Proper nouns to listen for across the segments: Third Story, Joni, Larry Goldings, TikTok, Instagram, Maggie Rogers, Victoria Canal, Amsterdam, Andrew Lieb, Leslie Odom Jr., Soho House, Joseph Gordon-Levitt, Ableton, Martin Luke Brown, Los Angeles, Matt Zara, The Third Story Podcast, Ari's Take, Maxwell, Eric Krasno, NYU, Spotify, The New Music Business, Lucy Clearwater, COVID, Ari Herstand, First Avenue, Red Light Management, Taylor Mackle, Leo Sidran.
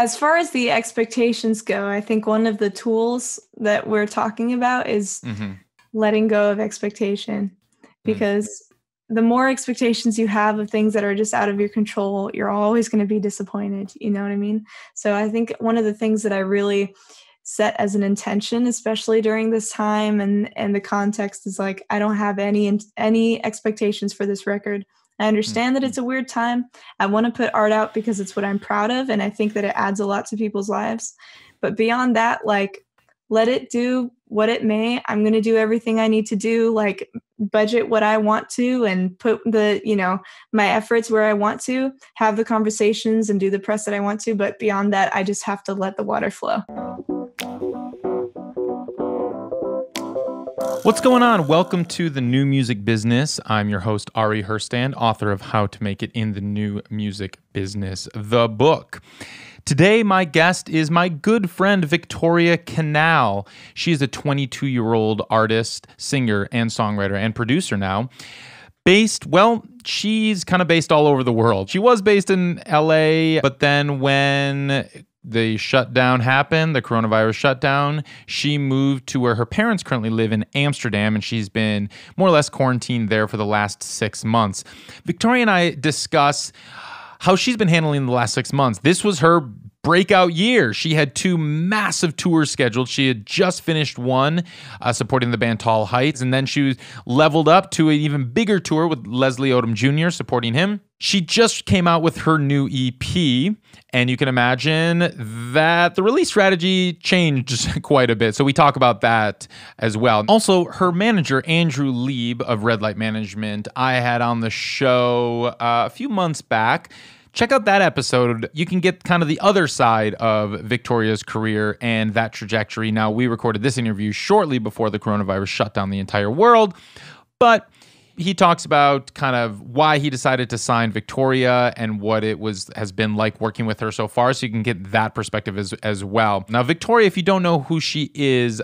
As far as the expectations go, I think one of the tools that we're talking about is letting go of expectation, because the more expectations you have of things that are just out of your control, you're always going to be disappointed. You know what I mean? So I think one of the things that I really set as an intention, especially during this time and the context, is like, I don't have any expectations for this record. I understand that it's a weird time. I want to put art out because it's what I'm proud of, and I think that it adds a lot to people's lives. But beyond that, like, let it do what it may. I'm going to do everything I need to do, like budget what I want to and put the, you know, my efforts where I want to, have the conversations and do the press that I want to. But beyond that, I just have to let the water flow. What's going on? Welcome to The New Music Business. I'm your host, Ari Herstand, author of How to Make It in the New Music Business, the book. Today, my guest is my good friend, Victoria Canal. She is a 22-year-old artist, singer, and songwriter, and producer now. She's kind of based all over the world. She was based in LA, but then when the shutdown happened, the coronavirus shutdown, she moved to where her parents currently live in Amsterdam, and she's been more or less quarantined there for the last 6 months. Victoria and I discuss how she's been handling the last 6 months. This was her breakout year. She had 2 massive tours scheduled. She had just finished one supporting the band Tall Heights, and then she was leveled up to an even bigger tour with Leslie Odom Jr. supporting him. She just came out with her new EP, and you can imagine that the release strategy changed quite a bit. So we talk about that as well. Also, her manager, Andrew Lieb of Red Light Management, I had on the show a few months back. Check out that episode. You can get kind of the other side of Victoria's career and that trajectory. Now, we recorded this interview shortly before the coronavirus shut down the entire world, but he talks about kind of why he decided to sign Victoria and what it has been like working with her so far, so you can get that perspective as well. Now, Victoria, if you don't know who she is,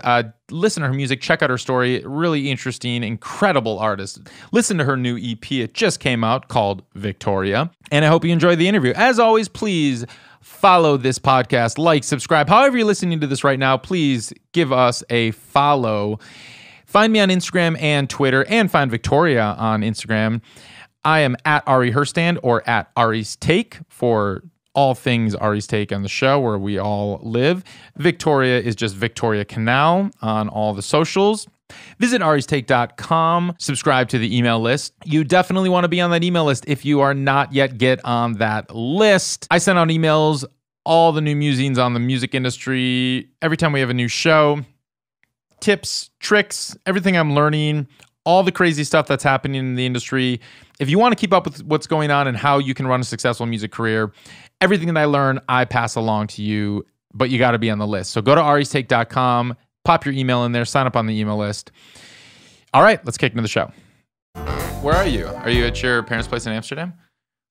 listen to her music, check out her story. Really interesting, incredible artist. Listen to her new EP. It just came out, called Victoria. And I hope you enjoy the interview. As always, please follow this podcast, like, subscribe. However you're listening to this right now, please give us a follow. Find me on Instagram and Twitter, and find Victoria on Instagram. I am at Ari Herstand, or at Ari's Take, for all things Ari's Take on the show, where we all live. Victoria is just Victoria Canal on all the socials. Visit aristake.com, subscribe to the email list. You definitely want to be on that email list if you are not yet. Get on that list. I send out emails, all the new musings on the music industry, every time we have a new show. Tips, tricks, everything I'm learning, all the crazy stuff that's happening in the industry. If you want to keep up with what's going on and how you can run a successful music career, everything that I learn, I pass along to you, but you got to be on the list. So go to aristake.com, pop your email in there, sign up on the email list. All right, let's kick into the show. Where are you? Are you at your parents' place in Amsterdam?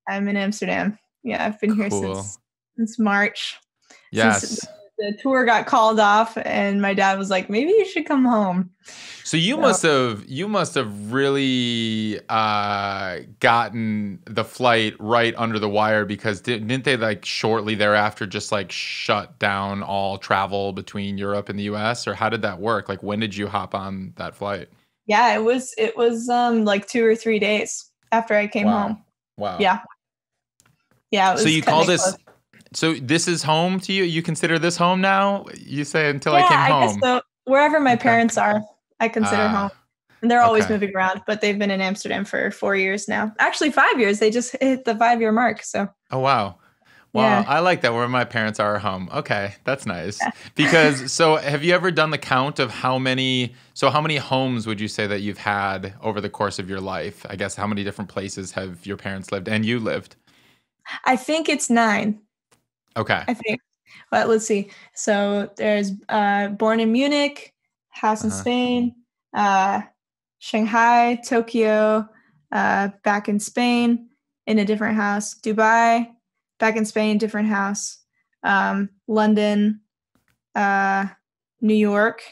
I'm in Amsterdam. Yeah, I've been here since March. Yes. The tour got called off, and my dad was like, "Maybe you should come home." So you must have really gotten the flight right under the wire, because didn't they like shortly thereafter just like shut down all travel between Europe and the U.S.? Or how did that work? Like, when did you hop on that flight? Yeah, it was like 2 or 3 days after I came home. Wow. Yeah. It was, so you call this? Close. So this is home to you? You consider this home now? You say until I came home. I guess so. Wherever my parents are, I consider home. And they're always moving around, but they've been in Amsterdam for 4 years now. Actually, 5 years. They just hit the 5-year mark. So. Oh, wow. Yeah. I like that. Where my parents are home. Okay. That's nice. Yeah. Because so have you ever done the count of how many homes would you say that you've had over the course of your life? I guess how many different places have your parents lived and you lived? I think it's 9. Okay. I think. But let's see. So there's born in Munich, house in Spain, Shanghai, Tokyo, back in Spain, in a different house, Dubai, back in Spain, different house, London, New York.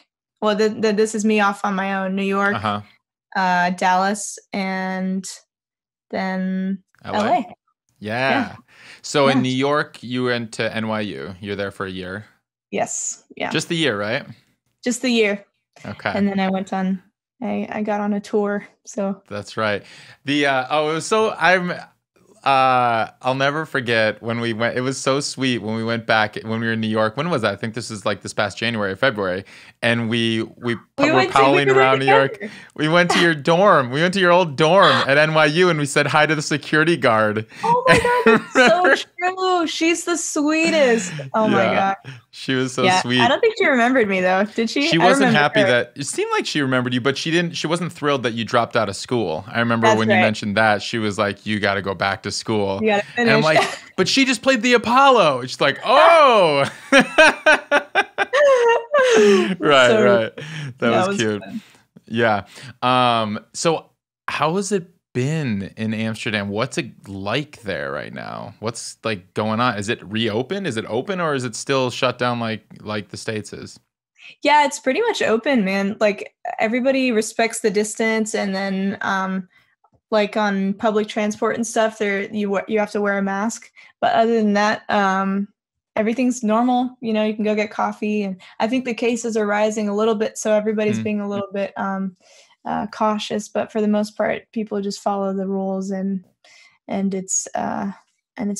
Well, this is me off on my own. New York, Dallas, and then LA. Yeah. So in New York, you went to NYU. You're there for a year. Yes. Yeah. Just the year, right? Just the year. Okay. And then I went on, I got on a tour. So that's right. The, it was so, I'll never forget when we went, it was so sweet when we went back, when we were in New York. When was that? I think this is like this past January or February. And we were palling around New York. We went to your dorm. We went to your old dorm at NYU and we said hi to the security guard. Oh my God, that's so true. She's the sweetest. Oh my God. She was so sweet. I don't think she remembered me though. Did she? She wasn't happy that, it seemed like she remembered you, but she didn't, she wasn't thrilled that you dropped out of school. I remember when you mentioned that, she was like, you got to go back to school. And I'm like, but she just played the Apollo. She's like, oh, right. That was cute. Fun. Yeah. So how has it been in Amsterdam? What's it like there right now? What's like going on? Is it reopened? Is it open or is it still shut down like the States is? Yeah, it's pretty much open, man. Like everybody respects the distance and then, like on public transport and stuff, you have to wear a mask. But other than that, everything's normal. You know, you can go get coffee, and I think the cases are rising a little bit, so everybody's being a little bit cautious. But for the most part, people just follow the rules, and it's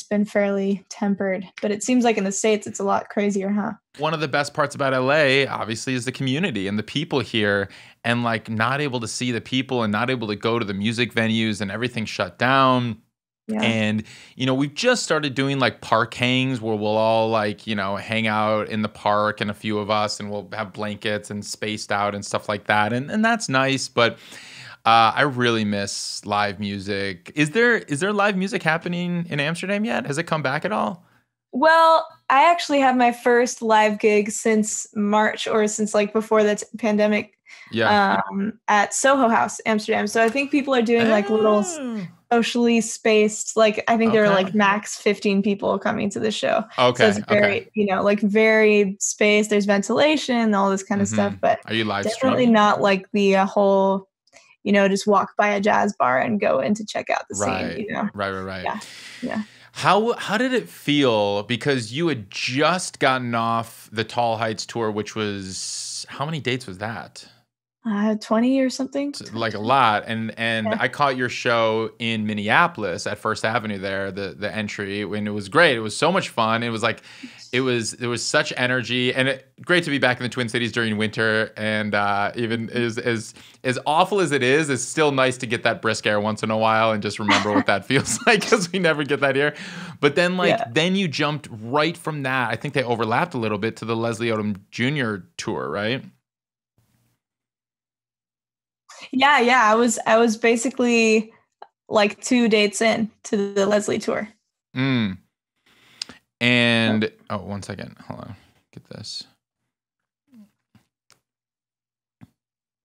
been fairly tempered. But it seems like in the States, it's a lot crazier, huh? One of the best parts about LA, obviously, is the community and the people here, and like not able to see the people and not able to go to the music venues and everything shut down. Yeah. And, you know, we've just started doing like park hangs where we'll all like, you know, hang out in the park and a few of us and we'll have blankets and spaced out and stuff like that. And that's nice. But I really miss live music. Is there live music happening in Amsterdam yet? Has it come back at all? Well, I actually have my first live gig since March or since like before the pandemic at Soho House, Amsterdam. So I think people are doing like little socially spaced, like I think there were like max 15 people coming to the show. Okay. So it's very, you know, like very spaced. There's ventilation, all this kind of stuff. But are you live definitely streaming? Not like the whole... you know, just walk by a jazz bar and go in to check out the scene, you know? Right. Yeah. How did it feel? Because you had just gotten off the Tall Heights tour, which was, how many dates was that? 20 or something. Like a lot. And I caught your show in Minneapolis at First Avenue there, the entry, and it was great. It was so much fun. It was like, there was such energy and great to be back in the Twin Cities during winter. And even as awful as it is, it's still nice to get that brisk air once in a while and just remember what that feels like because we never get that here. But then then you jumped right from that. I think they overlapped a little bit to the Leslie Odom Jr. tour, right? Yeah. I was basically like 2 dates in to the Leslie tour. And one second, hold on, get this.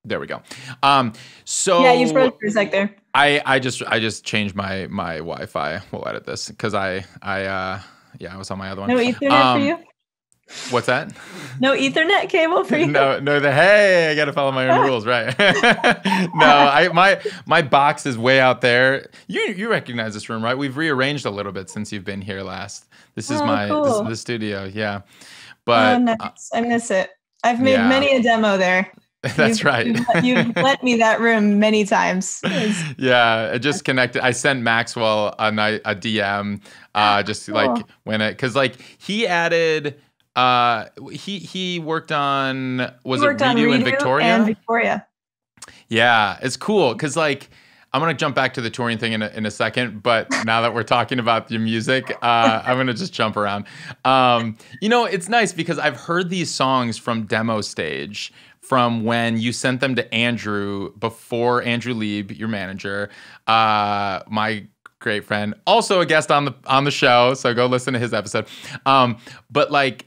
There we go. So yeah, you froze for a sec there. I just changed my Wi-Fi. We'll edit this because I was on my other one. No Ethernet for you. What's that? No Ethernet cable for you. No. Hey, I gotta follow my own rules, right? No, my box is way out there. You recognize this room, right? We've rearranged a little bit since you've been here last. This is the studio, yeah. But oh, nice. I miss it. I've made many a demo there. That's right. You've lent me that room many times. Yeah, I just connected. I sent Maxwell a DM, just like when it, because like he added. He worked on, Redo and Victoria? And Victoria. Yeah, it's cool. Cause like, I'm going to jump back to the touring thing in a second, but now that we're talking about your music, I'm going to just jump around. You know, it's nice because I've heard these songs from demo stage from when you sent them to Andrew before Andrew Lieb, your manager, my great friend, also a guest on the show. So go listen to his episode. But like,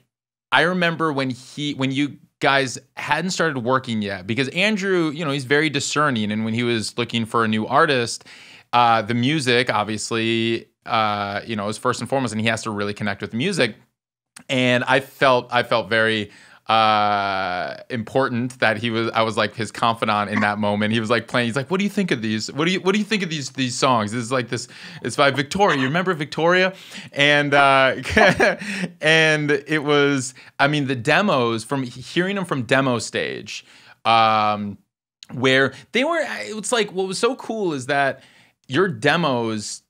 I remember when you guys hadn't started working yet, because Andrew, you know, he's very discerning. And when he was looking for a new artist, the music, obviously, you know, is first and foremost, and he has to really connect with the music. And I felt very important that he was, I was like his confidant in that moment. He was like playing, he's like, what do you think of these? What do you think of these songs? This is like this, it's by Victoria. You remember Victoria? And, and it was, I mean, the demos from hearing them from demo stage, where they were, it's like, what was so cool is that your demos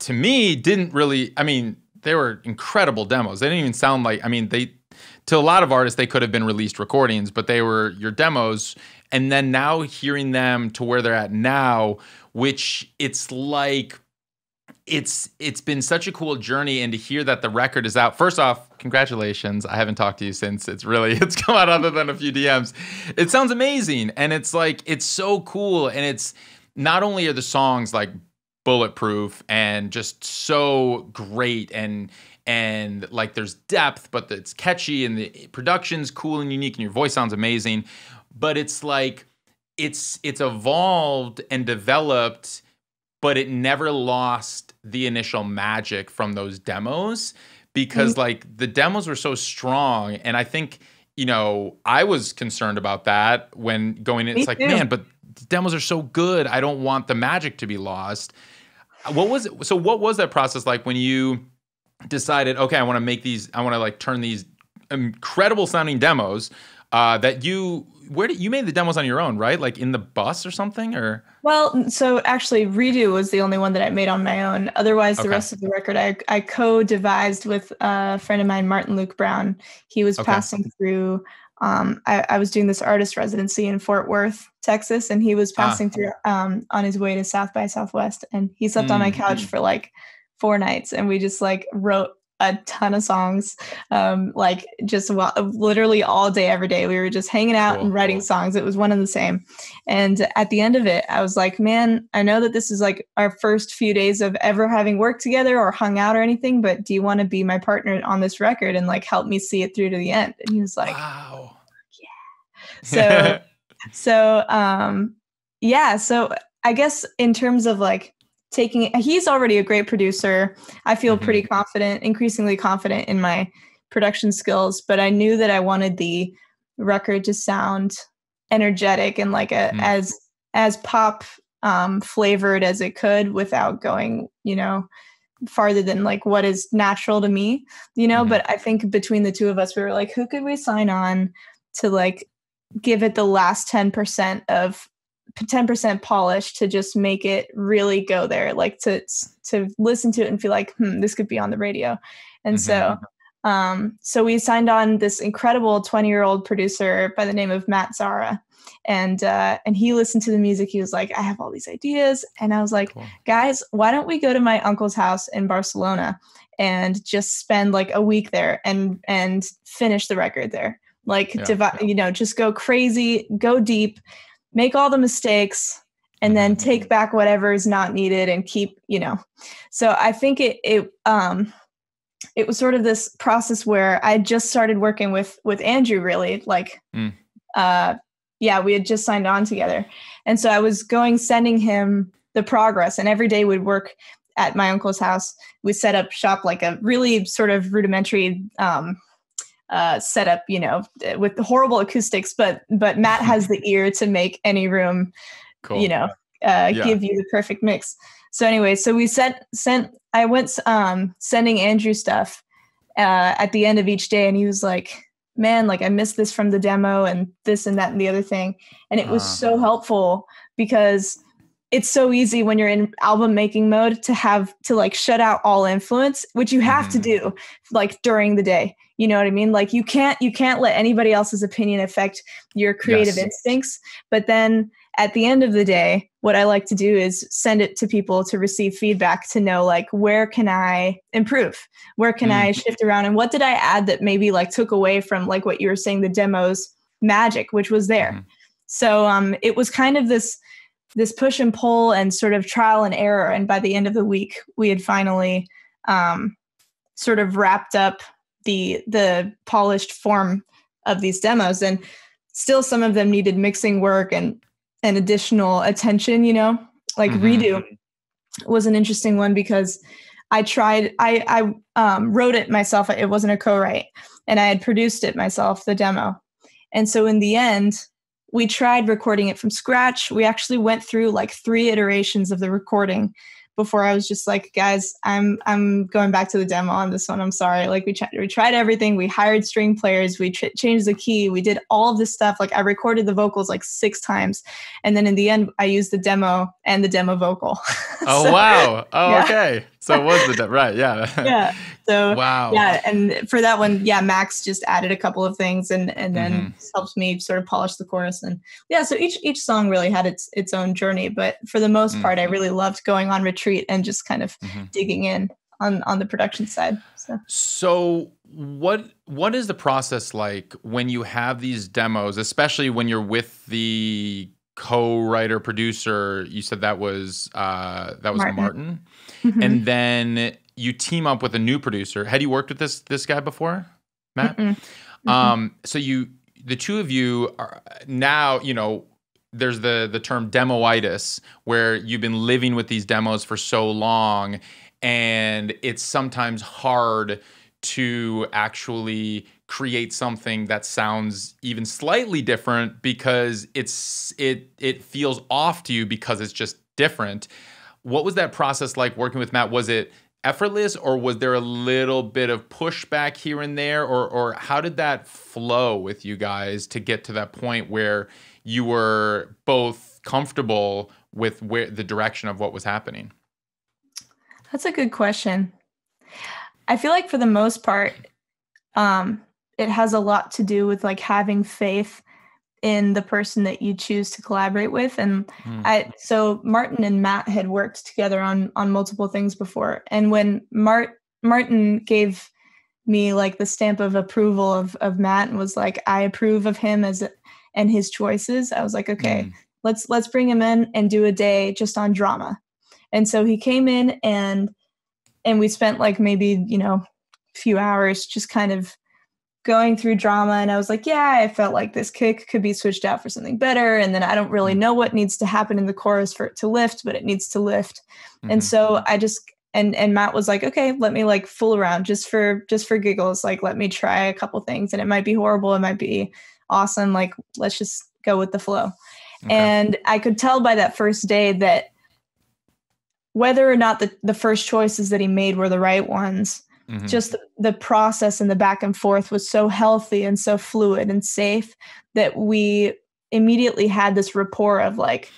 to me didn't really, I mean, they were incredible demos. They didn't even sound like, I mean, they, to a lot of artists, they could have been released recordings, but they were your demos. And then now hearing them to where they're at now, which it's like, it's been such a cool journey. And to hear that the record is out, first off, congratulations. I haven't talked to you since it's come out other than a few DMs. It sounds amazing. And it's like, it's so cool. And it's not only are the songs like bulletproof and just so great and like there's depth, but it's catchy and the production's cool and unique and your voice sounds amazing. But it's like, it's evolved and developed, but it never lost the initial magic from those demos because like the demos were so strong. And I think, you know, I was concerned about that when going in, it's like, man, but the demos are so good. I don't want the magic to be lost. What was it? So what was that process like when you decided, okay, I want to make these, I want to like turn these incredible sounding demos that you, where did you made the demos on your own, right? Like in the bus or something, or? Well, so actually Redo was the only one that I made on my own. Otherwise, the rest of the record, I co-devised with a friend of mine, Martin Luke Brown. He was passing through, I was doing this artist residency in Fort Worth, Texas, and he was passing through on his way to South by Southwest. And he slept on my couch for like 4 nights, and we just like wrote a ton of songs, like just literally all day, every day. We were just hanging out and writing songs. It was one and the same. And at the end of it, I was like, man, I know that this is like our first few days of ever having worked together or hung out or anything, but do you want to be my partner on this record and like help me see it through to the end? And he was like, wow, yeah. So, yeah. So I guess in terms of like, he's already a great producer. I feel pretty confident, increasingly confident in my production skills, but I knew that I wanted the record to sound energetic and like a, as pop flavored as it could without going, you know, farther than like what is natural to me, you know, but I think between the two of us, we were like, who could we sign on to like give it the last 10% of 10% polish to just make it really go there, like to listen to it and feel like, this could be on the radio. And so we signed on this incredible 20-year-old producer by the name of Matt Zara. And he listened to the music. He was like, I have all these ideas. And I was like, guys, why don't we go to my uncle's house in Barcelona and just spend like a week there and finish the record there. Like, you know, just go crazy, go deep, make all the mistakes, and then take back whatever is not needed and keep, you know. So I think it was sort of this process where I just started working with Andrew, really, like, we had just signed on together. And so I was sending him the progress, and every day we'd work at my uncle's house. We set up shop, like a really sort of rudimentary, set up, you know, with the horrible acoustics, but Matt has the ear to make any room, you know, give you the perfect mix. So anyway, so we sending Andrew stuff, at the end of each day. And he was like, man, like I missed this from the demo and this and that and the other thing. And it was so helpful because it's so easy when you're in album making mode to like shut out all influence, which you have to do like during the day. You know what I mean? Like you can't let anybody else's opinion affect your creative instincts. But then at the end of the day, what I like to do is send it to people to receive feedback, to know like, where can I improve? Where can I shift around? And what did I add that maybe like took away from like what you were saying, the demo's magic, which was there. So it was kind of this push and pull and sort of trial and error. And by the end of the week, we had finally sort of wrapped up the polished form of these demos, and still some of them needed mixing work and additional attention, you know, like Redo was an interesting one because I wrote it myself. It wasn't a co-write, and I had produced it myself, the demo. And so in the end, we tried recording it from scratch. We actually went through like 3 iterations of the recording before I was just like, guys, I'm going back to the demo on this one. I'm sorry. Like we tried everything. We hired string players. We changed the key. We did all of this stuff. Like I recorded the vocals like 6 times. And then in the end, I used the demo and the demo vocal. Oh, so, wow. Oh, yeah. Okay. So it was the demo. Right. Yeah. Yeah. So, wow. Yeah. And for that one, yeah, Max just added a couple of things and then helped me sort of polish the chorus. And yeah, so each song really had its own journey. But for the most part, I really loved going on retreat and just kind of digging in on the production side. So what is the process like when you have these demos, especially when you're with the co-writer producer? You said that was Martin. And then you team up with a new producer. Had you worked with this guy before, Matt? So the two of you are now, you know, there's the term demoitis, where you've been living with these demos for so long, and it's sometimes hard to actually create something that sounds even slightly different because it feels off to you because it's just different. What was that process like working with Matt? Was it effortless, or was there a little bit of pushback here and there, or how did that flow with you guys to get to that point where you were both comfortable with where the direction of what was happening? That's a good question. I feel like for the most part, it has a lot to do with like having faith in the person that you choose to collaborate with. And so Martin and Matt had worked together on multiple things before. And when Martin gave me like the stamp of approval of Matt and was like, I approve of him and his choices, I was like, okay, let's bring him in and do a day just on drama. And so he came in and we spent like maybe, you know, a few hours just kind of going through drama, and I was like, yeah, I felt like this kick could be switched out for something better. And then I don't really know what needs to happen in the chorus for it to lift, but it needs to lift. And so I just, and Matt was like, okay, let me like fool around just for giggles. Like, let me try a couple things, and it might be horrible. It might be awesome. Like, let's just go with the flow. Okay. And I could tell by that first day that whether or not the first choices that he made were the right ones, just the process and the back and forth was so healthy and so fluid and safe that we immediately had this rapport of like,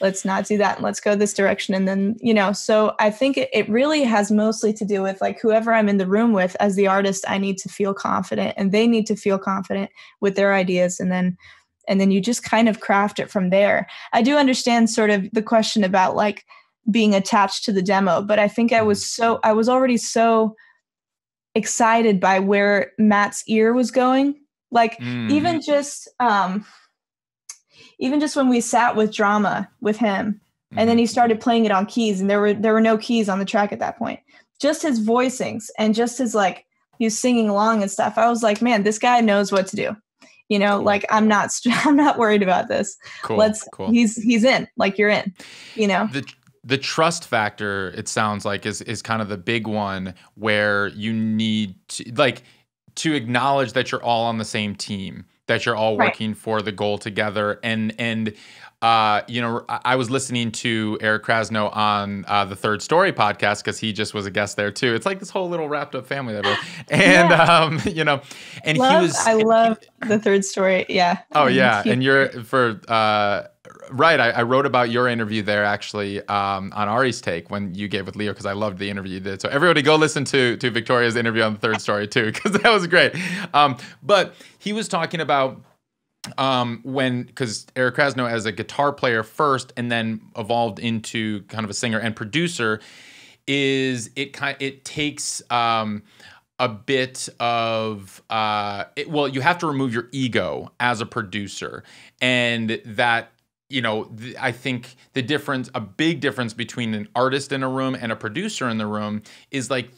let's not do that and let's go this direction. And then, you know, so I think it really has mostly to do with like whoever I'm in the room with as the artist. I need to feel confident and they need to feel confident with their ideas. And then you just kind of craft it from there. I do understand sort of the question about like being attached to the demo, but I think I was already so excited by where Matt's ear was going. Like even just when we sat with drama with him and then he started playing it on keys, and there were no keys on the track at that point, just his voicings and just his like he was singing along and stuff. I was like, man, this guy knows what to do, you know, like I'm not worried about this. Cool. He's in, like, you're in, you know. The trust factor, it sounds like, is kind of the big one, where you need to like to acknowledge that you're all on the same team, that you're all working for the goal together. And you know, I was listening to Eric Krasno on the Third Story podcast because he just was a guest there too. It's like this whole little wrapped up family that way. And you know, and I love the Third Story. Yeah. Oh yeah, and you're for. Right. I wrote about your interview there actually on Ari's Take when you gave with Leo, because I loved the interview you did. So everybody go listen to Victoria's interview on the Third Story too, because that was great. But he was talking about because Eric Krasno as a guitar player first and then evolved into kind of a singer and producer, is it takes a bit of, you have to remove your ego as a producer, and that, you know, I think the difference, a big difference between an artist in a room and a producer in the room is like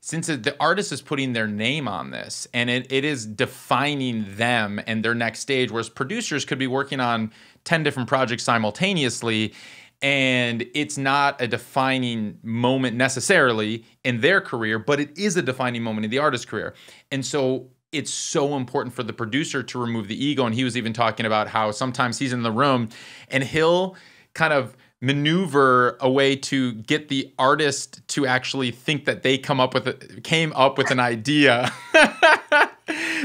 since the artist is putting their name on this and it is defining them and their next stage, whereas producers could be working on 10 different projects simultaneously, and it's not a defining moment necessarily in their career, but it is a defining moment in the artist's career. And so it's so important for the producer to remove the ego. And he was even talking about how sometimes he's in the room and he'll kind of maneuver a way to get the artist to actually think that they came up with an idea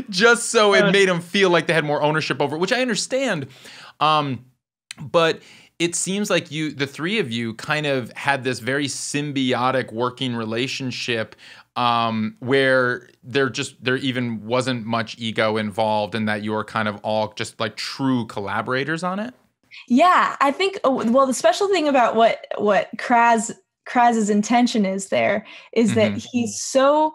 just so it made them feel like they had more ownership over it, which I understand. But it seems like you, the three of you, kind of had this very symbiotic working relationship where there even wasn't much ego involved, and that you were kind of all just like true collaborators on it. Yeah, I think, well, the special thing about what Kras's intention is there is that he's so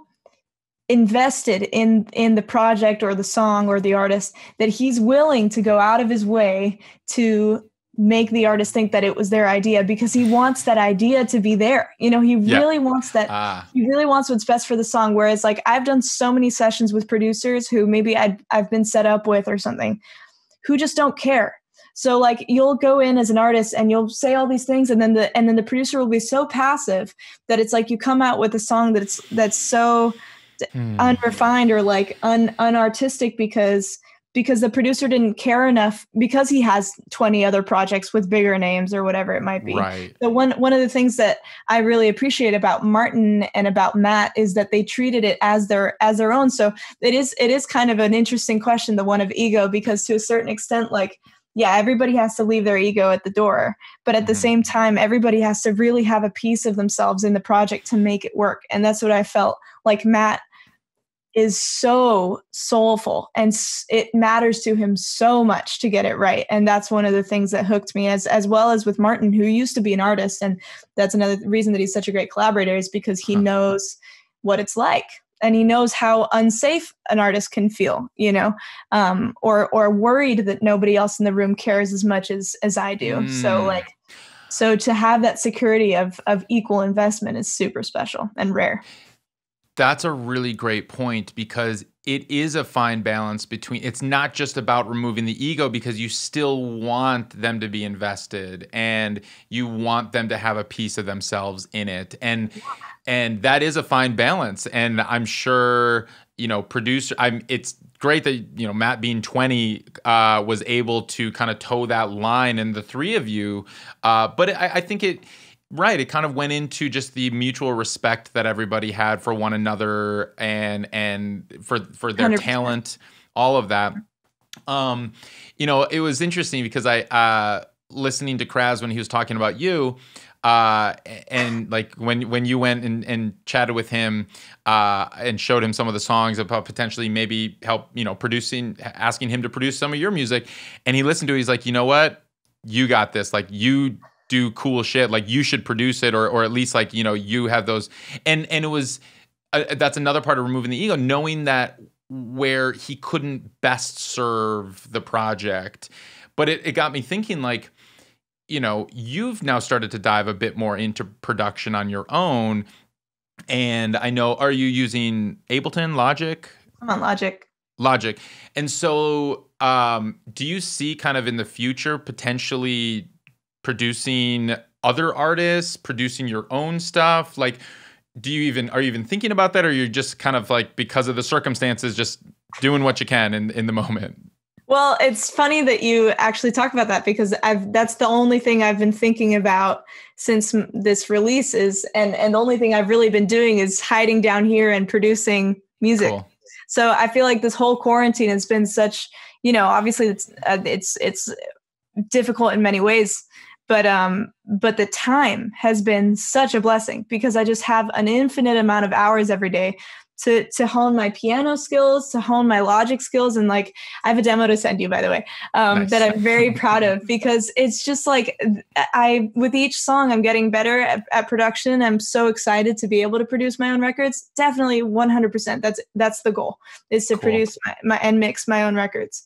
invested in the project or the song or the artist that he's willing to go out of his way to make the artist think that it was their idea, because he wants that idea to be there. You know, he really wants that. He really wants what's best for the song. Whereas, like, I've done so many sessions with producers who maybe I've been set up with or something, who just don't care. So like, you'll go in as an artist and you'll say all these things, and then the producer will be so passive that it's like you come out with a song that's so unrefined or like unartistic because the producer didn't care enough, because he has 20 other projects with bigger names or whatever it might be. Right. So one of the things that I really appreciate about Martin and about Matt is that they treated it as their own. So it is kind of an interesting question, the one of ego, because to a certain extent, like, yeah, everybody has to leave their ego at the door, but at the same time, everybody has to really have a piece of themselves in the project to make it work. And that's what I felt like. Matt is so soulful, and it matters to him so much to get it right. And that's one of the things that hooked me, as well as with Martin, who used to be an artist. And that's another reason that he's such a great collaborator, is because he knows what it's like. And he knows how unsafe an artist can feel, you know, or worried that nobody else in the room cares as much as I do. So to have that security of equal investment is super special and rare. That's a really great point, because it is a fine balance between, it's not just about removing the ego, because you still want them to be invested and you want them to have a piece of themselves in it. And that is a fine balance. And I'm sure, you know, it's great that, you know, Matt being 20 was able to kind of toe that line, and the three of you. But I think it kind of went into just the mutual respect that everybody had for one another and for their 100%. Talent, all of that. You know, it was interesting because I listening to Kras when he was talking about you, and like when you went and chatted with him and showed him some of the songs about potentially maybe help, you know, producing, asking him to produce some of your music, and he listened to it, he's like, you know what, you got this, like, you do cool shit, like, you should produce it, or at least, like, you know, you have those. And it was, that's another part of removing the ego, knowing that where he couldn't best serve the project. But it got me thinking, like, you know, you've now started to dive a bit more into production on your own. And I know, are you using Ableton, Logic? I'm on Logic. Logic. And so do you see kind of in the future potentially producing other artists, producing your own stuff? Like, are you even thinking about that? Or you're just kind of like, because of the circumstances, just doing what you can in the moment? Well, it's funny that you actually talk about that, because that's the only thing I've been thinking about since this release is, and the only thing I've really been doing is hiding down here and producing music. Cool. So I feel like this whole quarantine has been such, you know, obviously it's difficult in many ways, but the time has been such a blessing, because I just have an infinite amount of hours every day to hone my piano skills, to hone my Logic skills. And like, I have a demo to send you, by the way, nice. That I'm very proud of, because it's just like, with each song, I'm getting better at production. I'm so excited to be able to produce my own records. Definitely 100%. That's the goal, is to produce and mix my own records.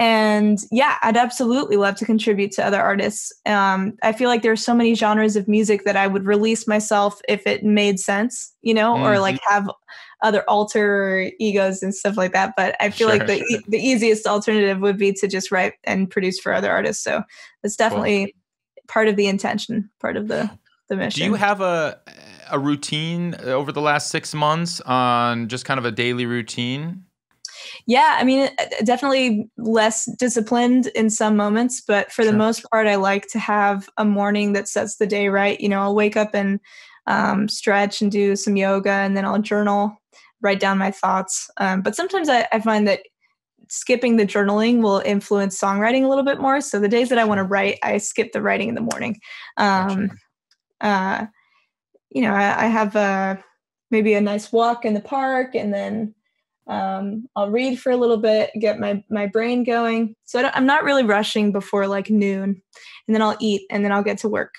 And yeah, I'd absolutely love to contribute to other artists. I feel like there's so many genres of music that I would release myself if it made sense, you know, or like have other alter egos and stuff like that. But I feel like the easiest alternative would be to just write and produce for other artists. So that's definitely part of the intention, part of the the mission. Do you have a routine over the last 6 months on just kind of a daily routine? Yeah, I mean, definitely less disciplined in some moments, but for the most part, I like to have a morning that sets the day right. You know, I'll wake up and stretch and do some yoga, and then I'll journal, write down my thoughts. But sometimes I find that skipping the journaling will influence songwriting a little bit more. So the days that I want to write, I skip the writing in the morning. You know, I have maybe a nice walk in the park, and then I'll read for a little bit, get my brain going. So I'm not really rushing before like noon, and then I'll eat, and then I'll get to work.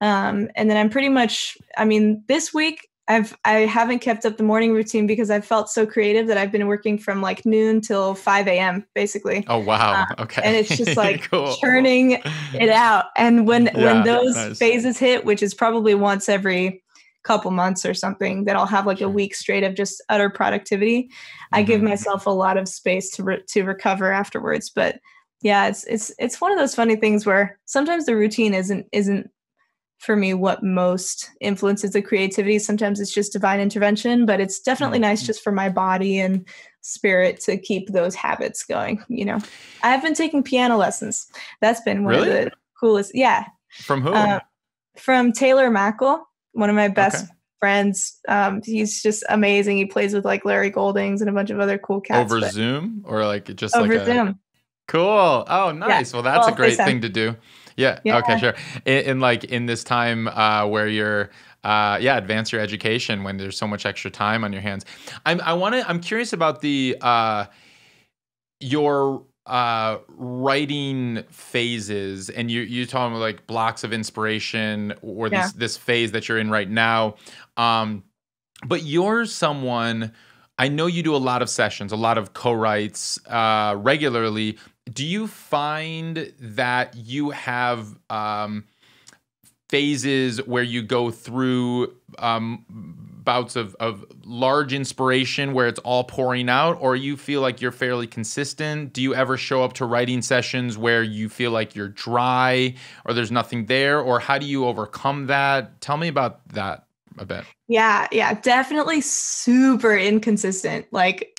And then I'm pretty much, I mean, this week I haven't kept up the morning routine because I felt so creative that I've been working from like noon till 5 a.m. basically. Oh, wow. Okay. And it's just like churning it out. And when those phases hit, which is probably once every couple months or something, that I'll have like a week straight of just utter productivity. I give myself a lot of space to recover afterwards. But yeah, it's one of those funny things where sometimes the routine isn't for me what most influences the creativity. Sometimes it's just divine intervention, but it's definitely nice just for my body and spirit to keep those habits going. You know, I've been taking piano lessons. That's been one of the coolest. Yeah. From who? From Taylor Mackle, one of my best friends. He's just amazing. He plays with like Larry Goldings and a bunch of other cool cats. Over Zoom or like just over like Zoom. Cool. Oh, nice. Yeah. Well, that's a great thing to do. Yeah. Yeah. Okay, sure. In like in this time where you're, advance your education when there's so much extra time on your hands. I'm curious about the, your writing phases, and you talking about like blocks of inspiration or this phase that you're in right now. But you're someone, I know you do a lot of sessions, a lot of co-writes regularly. Do you find that you have phases where you go through bouts of large inspiration where it's all pouring out, or you feel like you're fairly consistent? Do you ever show up to writing sessions where you feel like you're dry or there's nothing there, or how do you overcome that? Tell me about that a bit. Yeah, definitely super inconsistent, like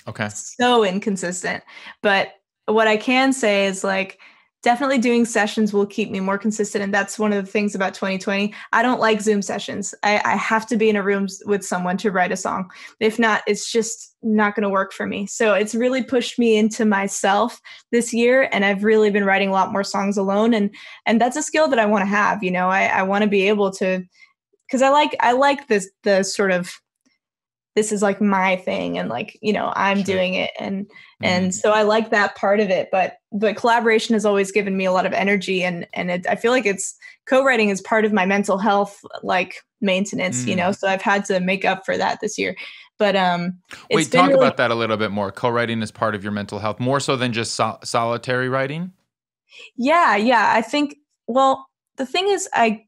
so inconsistent. But what I can say is like, definitely doing sessions will keep me more consistent. And that's one of the things about 2020. I don't like Zoom sessions. I have to be in a room with someone to write a song. If not, it's just not going to work for me. So it's really pushed me into myself this year. And I've really been writing a lot more songs alone. And that's a skill that I want to have. You know, I want to be able to, because I like the sort of, this is like my thing, and like, you know, I'm doing it. And so I like that part of it, but collaboration has always given me a lot of energy, and I feel like it's co-writing is part of my mental health, like maintenance, you know, so I've had to make up for that this year. But, wait, talk about that a little bit more. Co-writing is part of your mental health more so than just solitary writing. Yeah. I think, well, the thing is I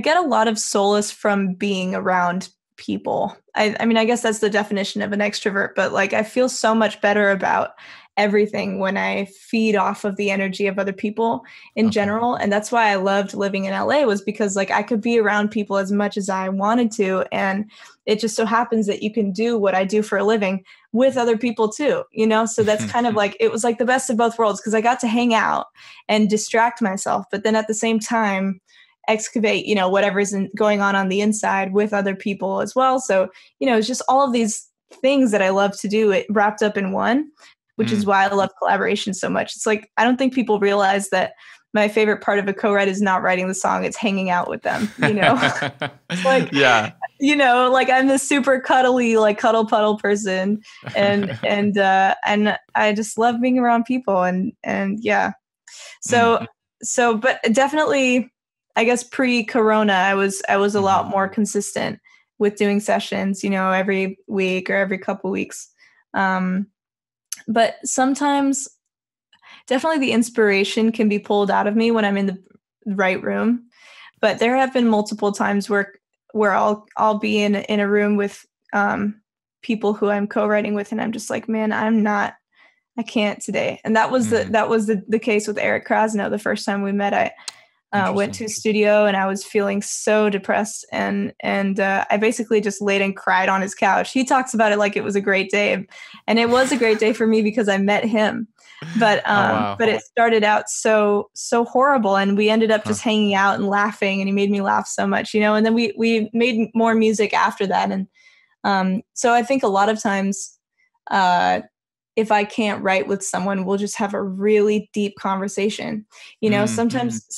get a lot of solace from being around people. I mean, I guess that's the definition of an extrovert, but like, I feel so much better about everything when I feed off of the energy of other people in general. And that's why I loved living in LA, was because like I could be around people as much as I wanted to. And it just so happens that you can do what I do for a living with other people too, you know? So that's kind of like, it was like the best of both worlds, because I got to hang out and distract myself, but then at the same time, excavate, you know, whatever isn't going on the inside with other people as well. So, you know, it's just all of these things that I love to do, it wrapped up in one, which is why I love collaboration so much. It's like, I don't think people realize that my favorite part of a co-write is not writing the song, it's hanging out with them, you know? It's like, you know, like I'm this super cuddly, like cuddle puddle person. And I just love being around people and yeah. So, but definitely, I guess pre-corona, I was a lot more consistent with doing sessions, you know, every week or every couple weeks. But sometimes definitely the inspiration can be pulled out of me when I'm in the right room. But there have been multiple times where I'll be in a room with people who I'm co-writing with, and I'm just like, man, I can't today. And that was the case with Eric Krasno the first time we met. I went to a studio, and I was feeling so depressed. And I basically just laid and cried on his couch. He talks about it like it was a great day, and it was a great day for me because I met him. But it started out so horrible, and we ended up just hanging out and laughing, and he made me laugh so much, you know, and then we made more music after that. And, so I think a lot of times, if I can't write with someone, we'll just have a really deep conversation. You know, sometimes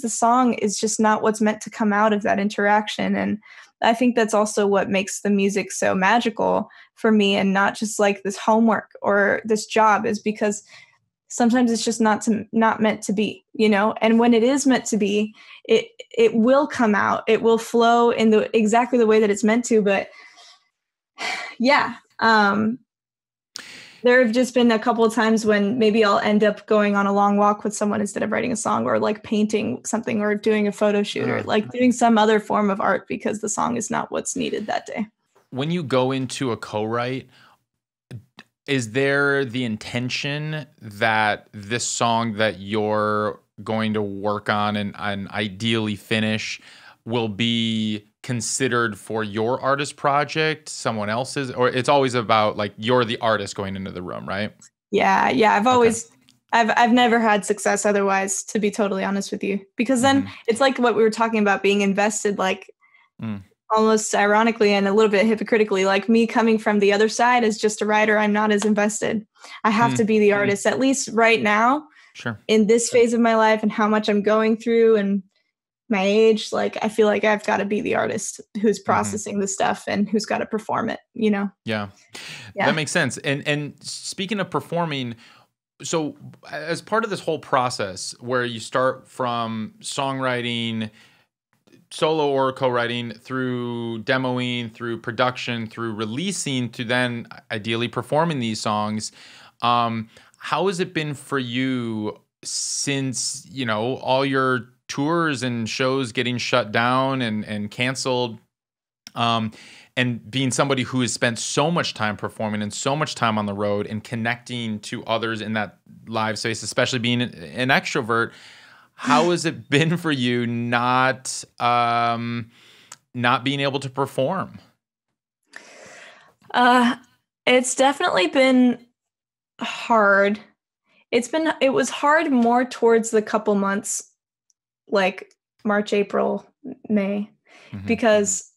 the song is just not what's meant to come out of that interaction. And I think that's also what makes the music so magical for me, and not just like this homework or this job, is because sometimes it's just not meant to be, you know, and when it is meant to be, it will come out, it will flow in the exactly the way that it's meant to. But yeah. There have just been a couple of times when maybe I'll end up going on a long walk with someone instead of writing a song, or like painting something, or doing a photo shoot, or like doing some other form of art, because the song is not what's needed that day. When you go into a co-write, is there the intention that this song that you're going to work on and ideally finish will be considered for your artist project, someone else's, or it's always about like you're the artist going into the room, right? Yeah. I've never had success otherwise, to be totally honest with you, because then it's like what we were talking about, being invested, like almost ironically and a little bit hypocritically, like me coming from the other side as just a writer, I'm not as invested. I have to be the artist, at least right now, in this phase of my life and how much I'm going through and my age, like I feel like I've got to be the artist who's processing the stuff and who's got to perform it, you know? Yeah. That makes sense. And speaking of performing, so as part of this whole process where you start from songwriting, solo or co-writing, through demoing, through production, through releasing, to then ideally performing these songs, how has it been for you since, you know, all your tours and shows getting shut down and canceled, and being somebody who has spent so much time performing and so much time on the road and connecting to others in that live space, especially being an extrovert, how has it been for you not being able to perform? It's definitely been hard. It was hard more towards the couple months, like March, April, May, because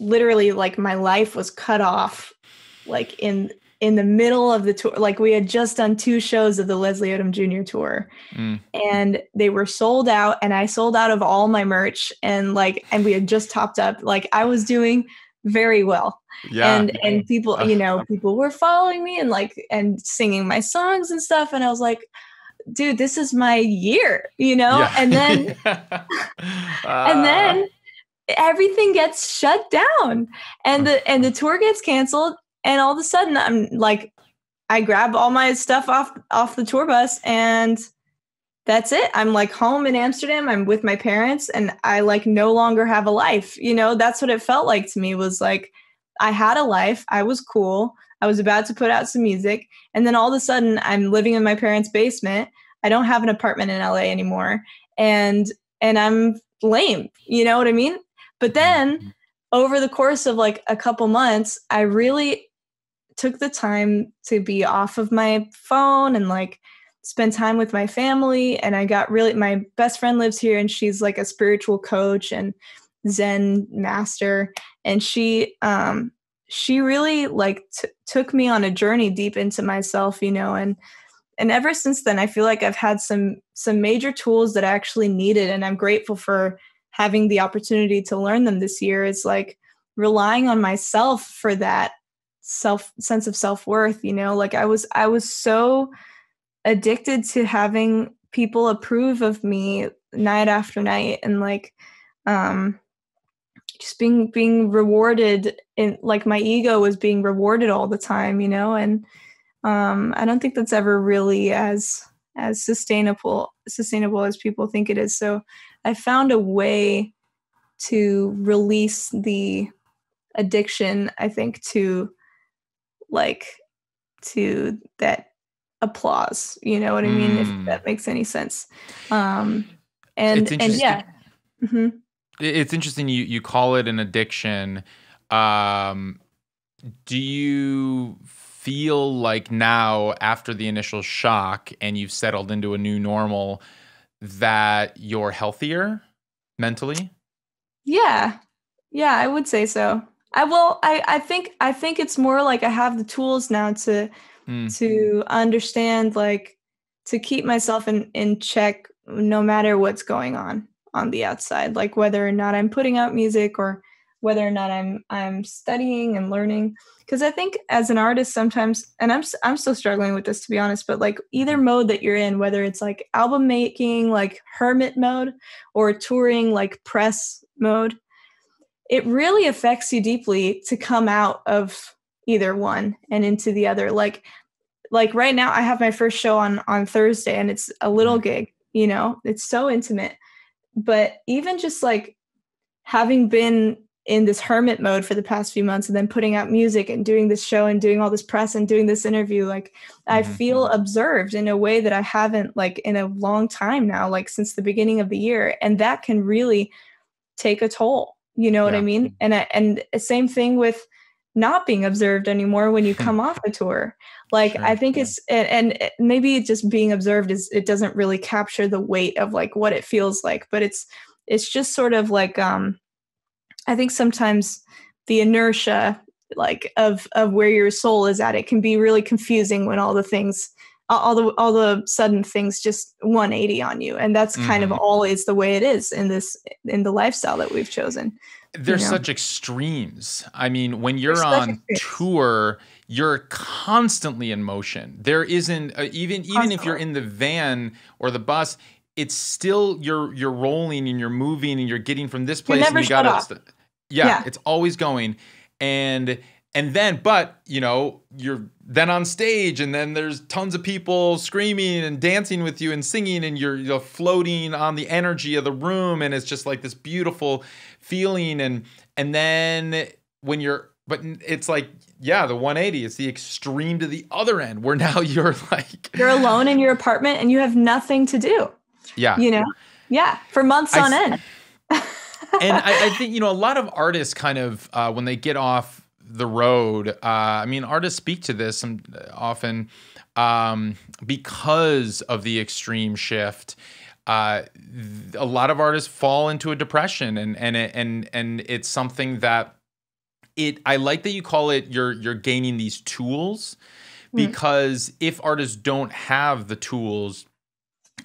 literally like my life was cut off, like in the middle of the tour. Like we had just done 2 shows of the Leslie Odom Jr. tour and they were sold out, and I sold out of all my merch, and we had just topped up. Like I was doing very well. Yeah. And people, you know, people were following me and singing my songs and stuff. And I was like, dude, this is my year, you know? Yeah. And then, and then everything gets shut down, and the tour gets canceled. And all of a sudden I'm like, I grab all my stuff off the tour bus, and that's it. I'm like home in Amsterdam. I'm with my parents, and I like no longer have a life. You know, that's what it felt like to me, was like, I had a life. I was cool. I was about to put out some music, and then all of a sudden I'm living in my parents' basement. I don't have an apartment in LA anymore, and I'm lame. You know what I mean? But then over the course of like a couple months, I really took the time to be off of my phone and like spend time with my family. And I got really, my best friend lives here, and she's like a spiritual coach and Zen master. And she really like took me on a journey deep into myself, you know, and ever since then, I feel like I've had some major tools that I actually needed. And I'm grateful for having the opportunity to learn them this year. It's like relying on myself for that sense of self-worth, you know, like I was so addicted to having people approve of me night after night, and like, just being rewarded, in like my ego was being rewarded all the time, you know? And, I don't think that's ever really as sustainable as people think it is. So I found a way to release the addiction, I think, to that applause, you know what I mean? If that makes any sense. And yeah. Mm-hmm. It's interesting. You call it an addiction. Do you feel like now, after the initial shock and you've settled into a new normal, that you're healthier mentally? Yeah. Yeah, I would say so. I think it's more like I have the tools now to understand, like, to keep myself in check no matter what's going on the outside, like whether or not I'm putting out music or whether or not I'm studying and learning. Because I think as an artist sometimes, and I'm still struggling with this, to be honest, but like either mode that you're in, whether it's like album making, like hermit mode, or touring, like press mode, it really affects you deeply to come out of either one and into the other. Like right now I have my first show on Thursday, and it's a little gig, you know, it's so intimate. But even just like having been in this hermit mode for the past few months and then putting out music and doing this show and doing all this press and doing this interview, like I feel observed in a way that I haven't, like, in a long time now, like since the beginning of the year. And that can really take a toll. You know what I mean? And same thing with not being observed anymore when you come off a tour. Like, sure, I think it's, and maybe just being observed is, it doesn't really capture the weight of like what it feels like, but it's just sort of like, I think sometimes the inertia, like of where your soul is at, it can be really confusing when all the things, all the sudden things just 180 on you. And that's kind of always the way it is in the lifestyle that we've chosen. There's such extremes. I mean, when you're on tour, you're constantly in motion. There isn't even if you're in the van or the bus, it's still you're rolling and you're moving and you're getting from this place. Never and you shut gotta, off. Yeah, it's always going. And then, but, you know, you're then on stage and then there's tons of people screaming and dancing with you and singing, and you're floating on the energy of the room, and it's just like this beautiful feeling. And then when you're, but it's like, yeah, the 180 is the extreme to the other end where now you're like. You're alone in your apartment and you have nothing to do. Yeah. You know? Yeah. For months on end. And I think, you know, a lot of artists kind of, when they get off the road, I mean, artists speak to this often, because of the extreme shift. A lot of artists fall into a depression, and it's something that I like that you call it, you're gaining these tools, because if artists don't have the tools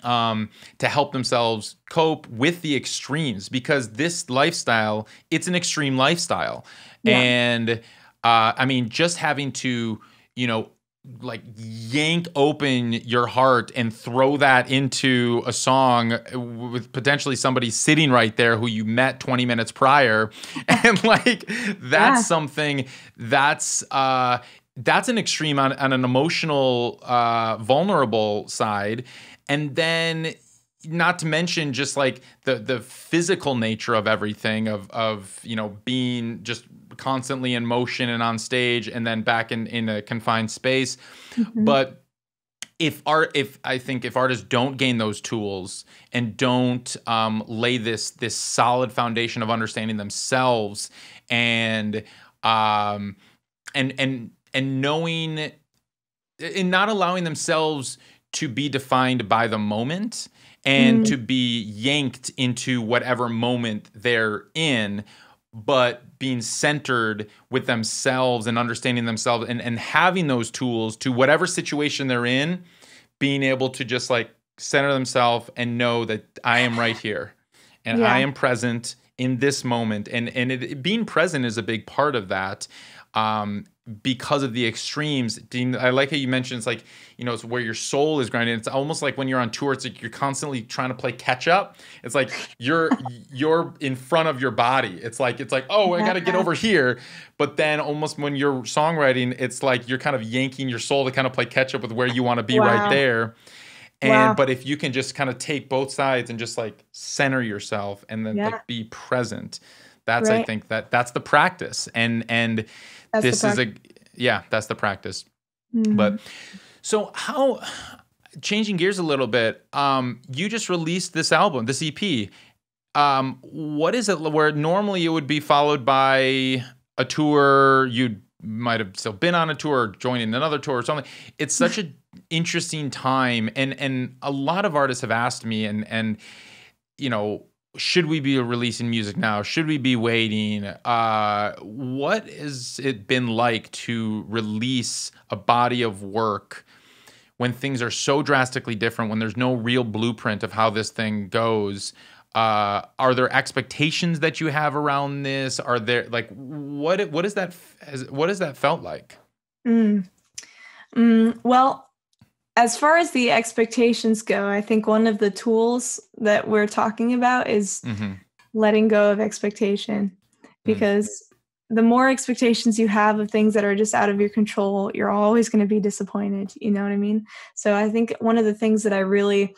to help themselves cope with the extremes, because this lifestyle, it's an extreme lifestyle. Yeah. And, I mean, just having to, you know, like yank open your heart and throw that into a song with potentially somebody sitting right there who you met 20 minutes prior. And like, that's something that's an extreme on an emotional, vulnerable side. And then not to mention just like the physical nature of everything, of you know, being just constantly in motion and on stage and then back in a confined space. But I think if artists don't gain those tools and don't lay this solid foundation of understanding themselves and knowing and not allowing themselves to be defined by the moment and to be yanked into whatever moment they're in, but being centered with themselves and understanding themselves and having those tools to whatever situation they're in, being able to just like center themselves and know that I am right here and I am present in this moment. And being present is a big part of that. Because of the extremes. I like how you mentioned it's like, you know, it's where your soul is grinding. It's almost like when you're on tour, it's like you're constantly trying to play catch up. It's like you're in front of your body. It's like, oh, I gotta get over here. But then almost when you're songwriting, it's like you're kind of yanking your soul to kind of play catch up with where you want to be right there. And but if you can just kind of take both sides and just like center yourself and then like be present. That's I think that's the practice. And that's this is a that's the practice. But so how Changing gears a little bit, you just released this album, this EP. What is it where normally it would be followed by a tour, you might have still been on a tour or joining another tour or something. It's such an interesting time. And a lot of artists have asked me, and you know, should we be releasing music now? Should we be waiting? What has it been like to release a body of work when things are so drastically different, when there's no real blueprint of how this thing goes? Are there expectations that you have around this? Are there, like, what has that felt like? Well, as far as the expectations go, I think one of the tools that we're talking about is letting go of expectation, because the more expectations you have of things that are just out of your control, you're always going to be disappointed. You know what I mean? So I think one of the things that I really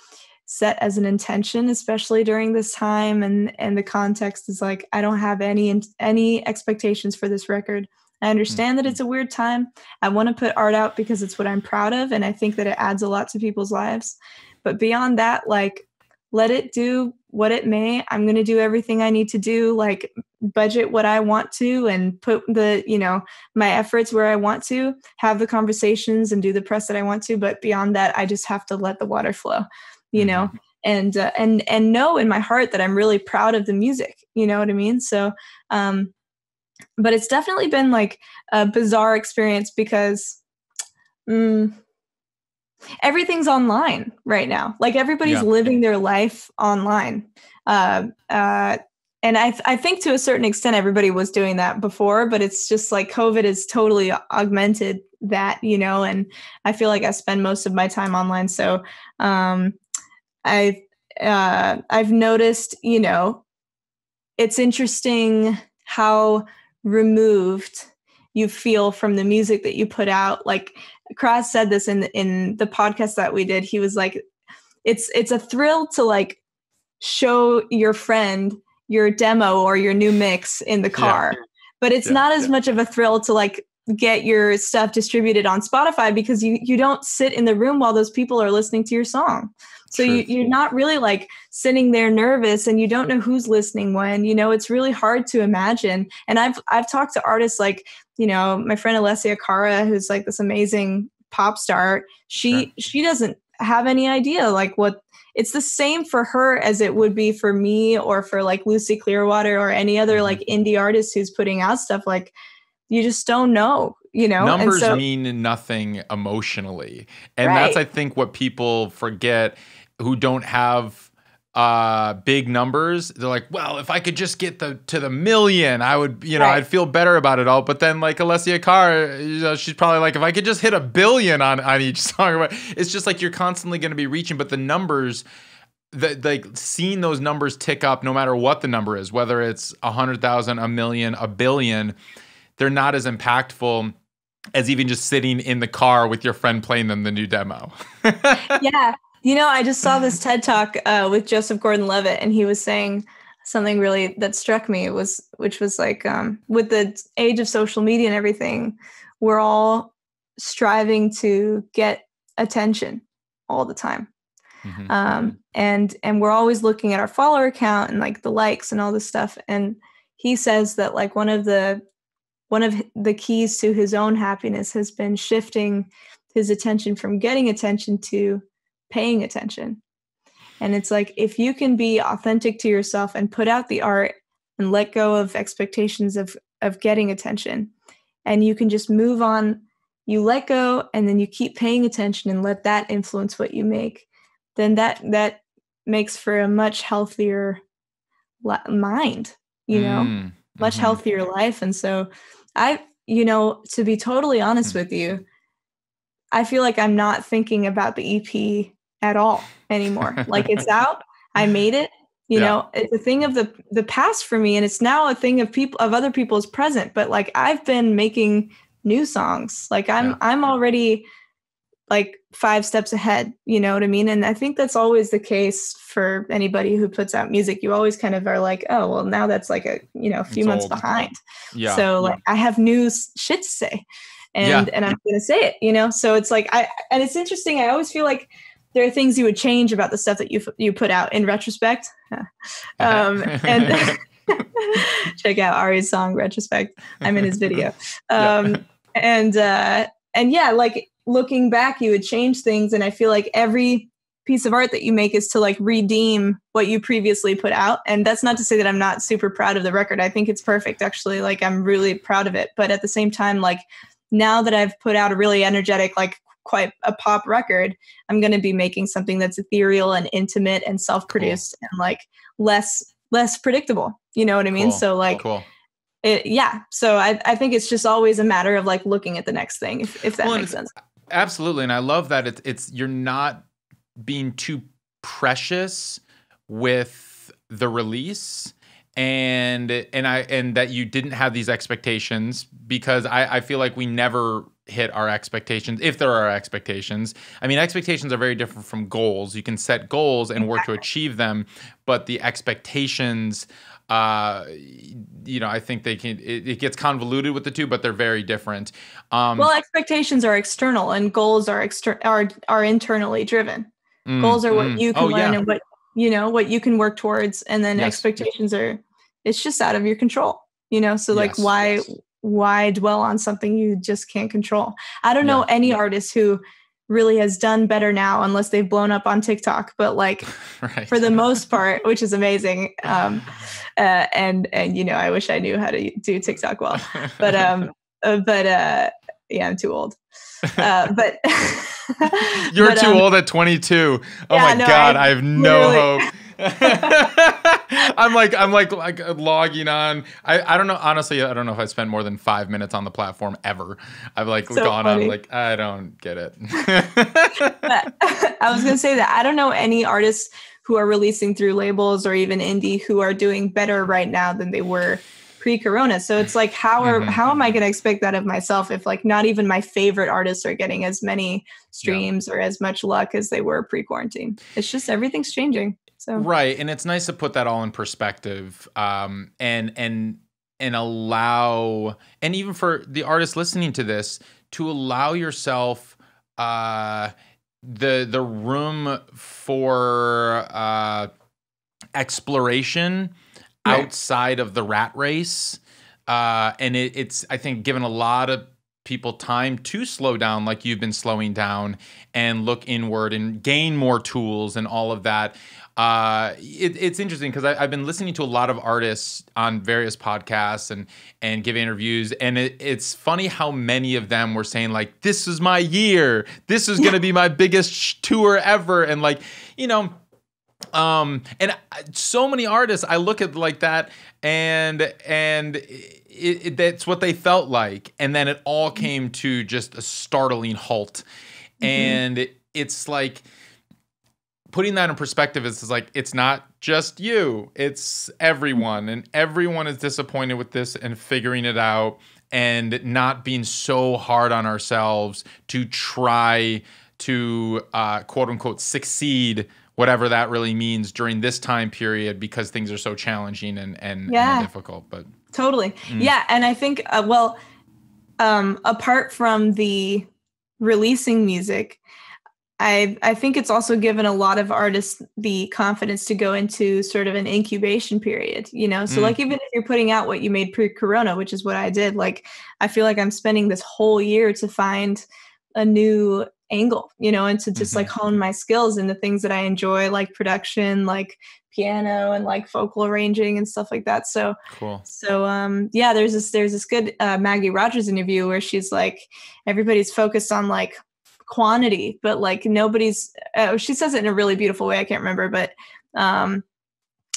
set as an intention, especially during this time and the context, is like, I don't have any expectations for this record. I understand that it's a weird time. I want to put art out because it's what I'm proud of, and I think that it adds a lot to people's lives. But beyond that, like, let it do what it may. I'm going to do everything I need to do, like budget what I want to and put the, you know, my efforts where I want to, have the conversations and do the press that I want to. But beyond that, I just have to let the water flow, you know, and know in my heart that I'm really proud of the music. You know what I mean? So, but it's definitely been like a bizarre experience because, everything's online right now. Like, everybody's living their life online. And I think to a certain extent, everybody was doing that before, but it's just like COVID has totally augmented that, you know, and I feel like I spend most of my time online. So, I've noticed, you know, it's interesting how removed you feel from the music that you put out. Like, Kras said this in the podcast that we did. He was like, it's a thrill to like show your friend your demo or your new mix in the car, but it's not as much of a thrill to like get your stuff distributed on Spotify, because you don't sit in the room while those people are listening to your song. So you're not really like sitting there nervous, and you don't know who's listening when, you know. It's really hard to imagine. And I've talked to artists like, you know, my friend Alessia Cara, who's like this amazing pop star. She doesn't have any idea like what it's the same for her as it would be for me or for like Lucy Clearwater or any other like indie artist who's putting out stuff. Like, you just don't know, you know. Numbers mean nothing emotionally. And that's, I think, what people forget who don't have big numbers. They're like, well, if I could just get to the million, I would, you know, I'd feel better about it all. But then like Alessia Cara, you know, she's probably like, if I could just hit a billion on each song. It's just like, you're constantly going to be reaching, but the numbers, like seeing those numbers tick up, no matter what the number is, whether it's 100,000, a million, a billion, they're not as impactful as even just sitting in the car with your friend playing them the new demo. You know, I just saw this TED Talk with Joseph Gordon-Levitt, and he was saying something really that struck me, which was like, with the age of social media and everything, we're all striving to get attention all the time. And we're always looking at our follower count and like the likes and all this stuff. And he says that like one of the keys to his own happiness has been shifting his attention from getting attention to paying attention. And it's like, if you can be authentic to yourself and put out the art and let go of expectations of getting attention, and you can just move on, you let go, and then you keep paying attention and let that influence what you make, then that makes for a much healthier mind, you know, much healthier life. And so I, you know, to be totally honest with you, I feel like I'm not thinking about the EP at all anymore. Like, it's out, I made it, you know, it's a thing of the past for me. And it's now a thing of other people's present, but like, I've been making new songs. Like, I'm already like 5 steps ahead, you know what I mean? And I think that's always the case for anybody who puts out music. You always kind of are like, oh, well, now that's like a, you know, a few months behind. So like, I have new shit to say. And I'm going to say it, you know? So it's like, and it's interesting. I always feel like there are things you would change about the stuff that you put out in retrospect. And check out Ari's song Retrospect. I'm in his video. And yeah, like looking back, you would change things. And I feel like every piece of art that you make is to like redeem what you previously put out. And that's not to say that I'm not super proud of the record. I think it's perfect, actually. Like, I'm really proud of it. But at the same time, like, now that I've put out a really energetic, like quite a pop record, I'm going to be making something that's ethereal and intimate and self-produced and like less predictable. You know what I mean? Cool. So like, it, yeah. So I think it's just always a matter of like looking at the next thing, if that makes sense. Absolutely. And I love that it's you're not being too precious with the release, and that you didn't have these expectations, because I feel like we never hit our expectations, if there are expectations. I mean, expectations are very different from goals. You can set goals and work to achieve them, but the expectations, you know, I think they can, it gets convoluted with the two, but they're very different. Well, expectations are external and goals are internally driven. Goals are what you can learn and what, you know, what you can work towards. And then expectations are, it's just out of your control, you know? So like, why dwell on something you just can't control? I don't know any artist who really has done better now, unless they've blown up on TikTok, but like for the most part, which is amazing. And, you know, I wish I knew how to do TikTok well, but yeah, I'm too old. But you're too old at 22. Oh yeah, God, I have no hope. I'm like logging on. I don't know. Honestly, I don't know if I spent more than 5 minutes on the platform ever. I've like so gone funny. On like, I don't get it. I was going to say that I don't know any artists who are releasing through labels or even indie who are doing better right now than they were pre-corona. So it's like, how am I going to expect that of myself if like not even my favorite artists are getting as many streams or as much luck as they were pre-quarantine? It's just, everything's changing. So. Right. And it's nice to put that all in perspective, and allow, and even for the artists listening to this, to allow yourself the room for exploration outside of the rat race. And it's, I think, given a lot of people time to slow down, like you've been slowing down, and look inward and gain more tools and all of that. It's interesting because I've been listening to a lot of artists on various podcasts and give interviews. And it's funny how many of them were saying like, this is my year. This is going to be my biggest tour ever. And like, you know, and so many artists I look at like that and that's what they felt like. And then it all came to just a startling halt. And it's like, putting that in perspective is like, it's not just you, it's everyone, and everyone is disappointed with this and figuring it out and not being so hard on ourselves to try to quote unquote succeed, whatever that really means during this time period, because things are so challenging and difficult. But totally. Yeah. And I think, apart from the releasing music, I think it's also given a lot of artists the confidence to go into sort of an incubation period, you know? So like, even if you're putting out what you made pre-corona, which is what I did, like, I feel like I'm spending this whole year to find a new angle, you know, and to just like hone my skills in the things that I enjoy, like production, like piano and like vocal arranging and stuff like that. So, yeah, there's this good Maggie Rogers interview where she's like, everybody's focused on like quantity, but like nobody's, she says it in a really beautiful way. I can't remember, but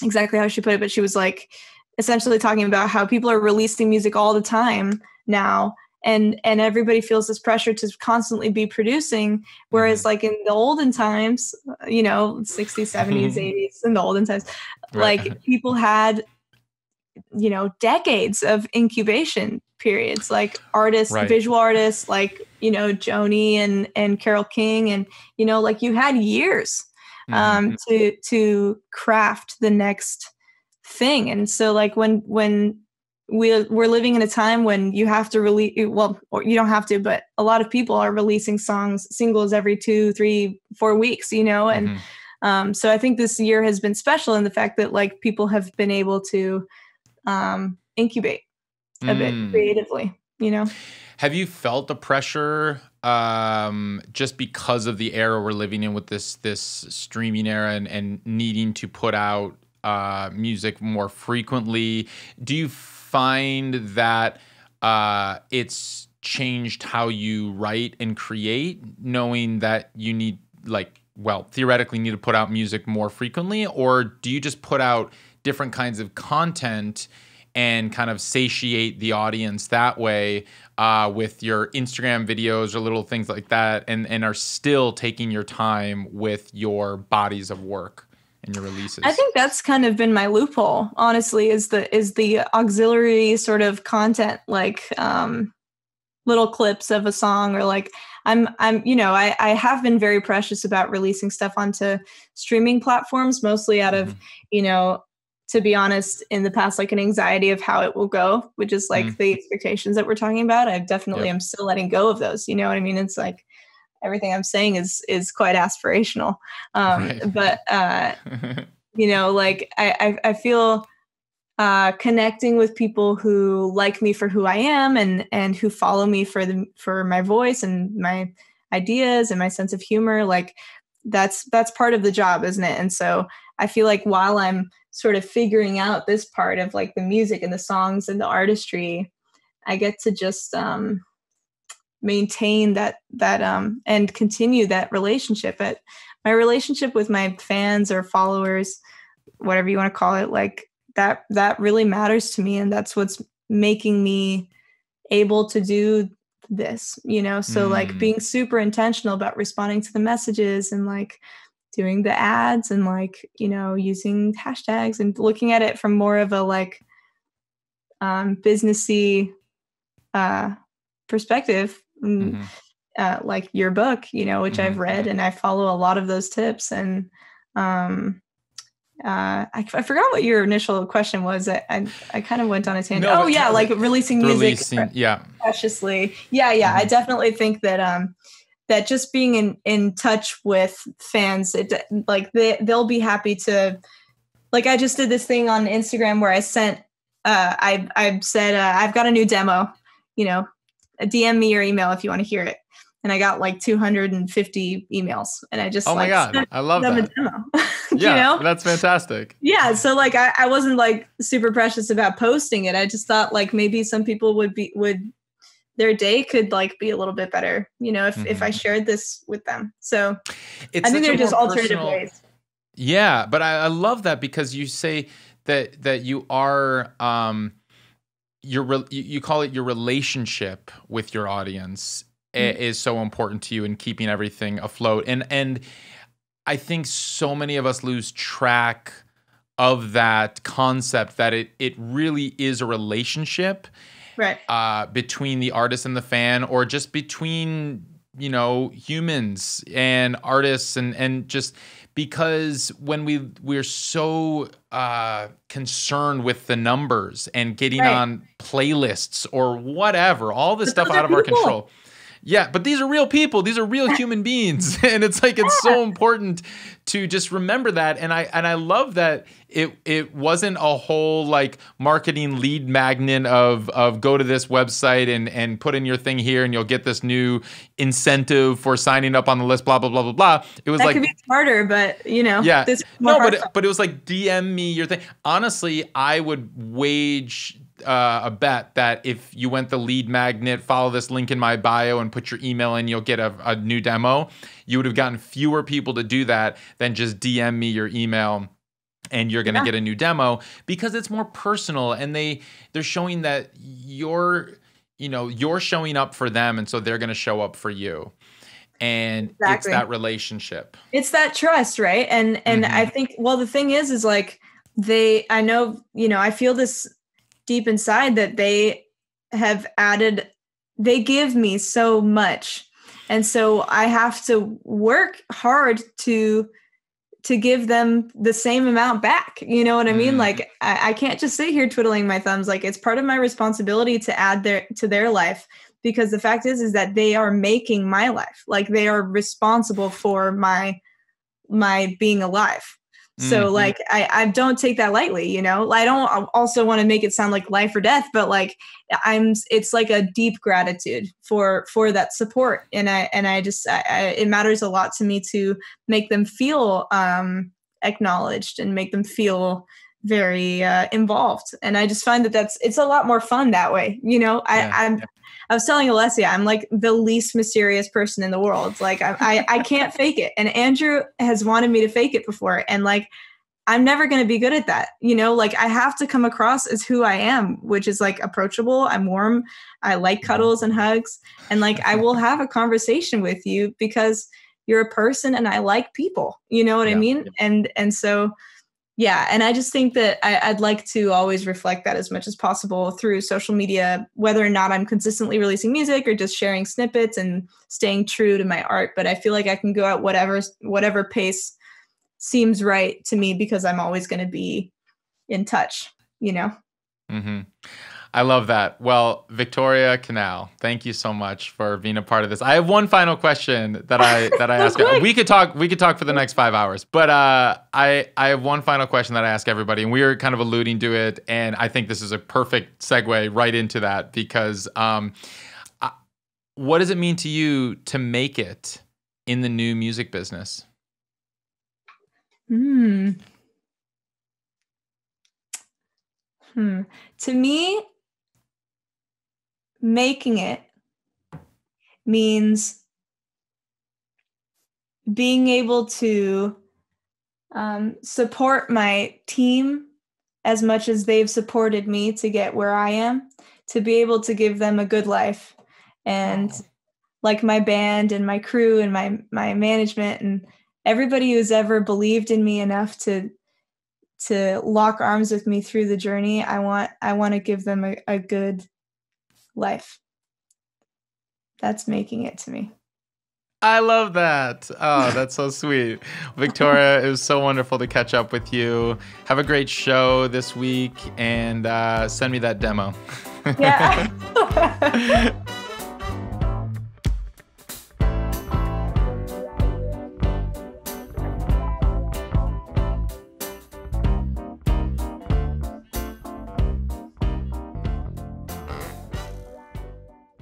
exactly how she put it. But she was like, essentially talking about how people are releasing music all the time now. And everybody feels this pressure to constantly be producing. Whereas like in the olden times, you know, 60s, 70s, 80s, in the olden times, like people had, you know, decades of incubation periods, like artists, visual artists, like, you know, Joni and Carole King. And, you know, like you had years to craft the next thing. And so like when we're living in a time when you have to release, well, or you don't have to, but a lot of people are releasing songs, singles every 2, 3, 4 weeks, you know? And so I think this year has been special in the fact that like people have been able to incubate a bit creatively, you know? Have you felt the pressure just because of the era we're living in with this streaming era and needing to put out music more frequently? Do you find that it's changed how you write and create, knowing that you need, like, well, theoretically need to put out music more frequently? Or do you just put out different kinds of content and kind of satiate the audience that way with your Instagram videos or little things like that, and are still taking your time with your bodies of work and your releases? I think that's kind of been my loophole, honestly, is the auxiliary sort of content, like little clips of a song, or like I'm you know, I have been very precious about releasing stuff onto streaming platforms, mostly out of, you know, to be honest, in the past, like an anxiety of how it will go, which is like the expectations that we're talking about. I've definitely, I'm still letting go of those. You know what I mean? It's like everything I'm saying is quite aspirational. But, you know, like I feel connecting with people who like me for who I am and who follow me for my voice and my ideas and my sense of humor. Like that's part of the job, isn't it? And so I feel like while I'm sort of figuring out this part of like the music and the songs and the artistry, I get to just maintain that and continue that relationship. But my relationship with my fans or followers, whatever you want to call it, like that really matters to me, and that's what's making me able to do this, you know? So like being super intentional about responding to the messages and like doing the ads and like, you know, using hashtags and looking at it from more of a like businessy perspective, like your book, you know, which I've read and I follow a lot of those tips. And I forgot what your initial question was. I kind of went on a tangent. No, like releasing music preciously. Yeah. I definitely think that that just being in touch with fans, they'll be happy to, like, I just did this thing on Instagram where I sent, I said, I've got a new demo, you know, DM me your email if you want to hear it. And I got like 250 emails, and I just, oh my God, I love that. A demo. You know? That's fantastic. Yeah. So like, I wasn't like super precious about posting it. I just thought like maybe some people would their day could like be a little bit better, you know, if I shared this with them. So I think they're just alternative ways. Yeah. But I love that, because you say that you are, you call it your relationship with your audience is so important to you in keeping everything afloat. And I think so many of us lose track of that concept, that it really is a relationship. Right. Between the artist and the fan, or just between, you know, humans and artists, and just because when we're so concerned with the numbers and getting on playlists or whatever, all this stuff out of our control. Yeah, but these are real people. These are real human beings, and it's like it's so important to just remember that. And I love that it wasn't a whole like marketing lead magnet of go to this website and put in your thing here and you'll get this new incentive for signing up on the list, blah blah blah blah blah. It was that, like, could be smarter, but you know, yeah, this no, but it was like DM me your thing. Honestly, I would wage a bet that if you went the lead magnet, follow this link in my bio and put your email in, you'll get a new demo, you would have gotten fewer people to do that than just DM me your email and you're going to get a new demo, because it's more personal, and they're showing that you're showing up for them, and so they're going to show up for you. And it's that relationship. It's that trust, right? And I think, well, the thing is like I know, you know, I feel this deep inside that they give me so much. And so I have to work hard to to give them the same amount back. You know what I mean? Like, I can't just sit here twiddling my thumbs. Like, it's part of my responsibility to add to their life, because the fact is that they are making my life. Like, they are responsible for my being alive. So like, I don't take that lightly, you know. I don't also want to make it sound like life or death, but like, it's like a deep gratitude for that support. And I it matters a lot to me to make them feel acknowledged and make them feel very involved. And I just find that it's a lot more fun that way. You know, I was telling Alessia, I'm like the least mysterious person in the world. Like, I can't fake it. And Andrew has wanted me to fake it before. And like, I'm never going to be good at that. You know, like, I have to come across as who I am, which is like approachable. I'm warm. I like cuddles and hugs. And like, I will have a conversation with you because you're a person and I like people. You know what I mean? And so, yeah. And I just think that I'd like to always reflect that as much as possible through social media, whether or not I'm consistently releasing music or just sharing snippets and staying true to my art. But I feel like I can go at whatever pace seems right to me, because I'm always going to be in touch, you know? Mm-hmm. I love that. Well, Victoria Canal, thank you so much for being a part of this. I have one final question that I ask. We could talk for the next 5 hours, but I have one final question that I ask everybody, and we are kind of alluding to it, and I think this is a perfect segue right into that, because what does it mean to you to make it in the new music business? To me, making it means being able to support my team as much as they've supported me to get where I am, to be able to give them a good life. And like my band and my crew and my management and everybody who's ever believed in me enough to lock arms with me through the journey, I want to give them a good life. That's making it to me. I love that. Oh, that's so sweet. Victoria, it was so wonderful to catch up with you. Have a great show this week, and send me that demo. Yeah.